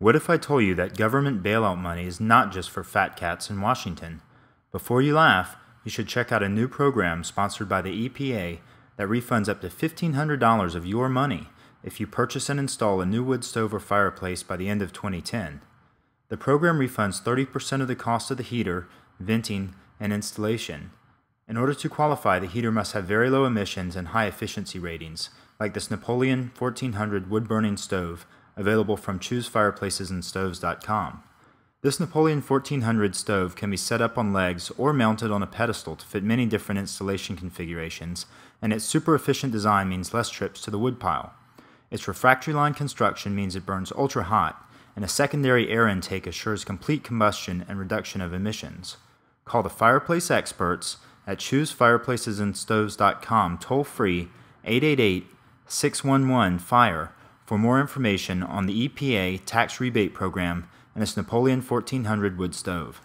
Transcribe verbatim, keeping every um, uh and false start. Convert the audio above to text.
What if I told you that government bailout money is not just for fat cats in Washington? Before you laugh, you should check out a new program sponsored by the E P A that refunds up to fifteen hundred dollars of your money if you purchase and install a new wood stove or fireplace by the end of twenty ten. The program refunds thirty percent of the cost of the heater, venting, and installation. In order to qualify, the heater must have very low emissions and high efficiency ratings, like this Napoleon fourteen hundred wood-burning stove, available from Choose Fireplaces and Stoves dot com. This Napoleon fourteen hundred stove can be set up on legs or mounted on a pedestal to fit many different installation configurations, and its super efficient design means less trips to the wood pile. Its refractory line construction means it burns ultra hot, and a secondary air intake assures complete combustion and reduction of emissions. Call the fireplace experts at Choose Fireplaces and Stoves dot com toll-free eight eight eight, six one one, FIRE for more information on the E P A tax rebate program and its Napoleon fourteen hundred wood stove.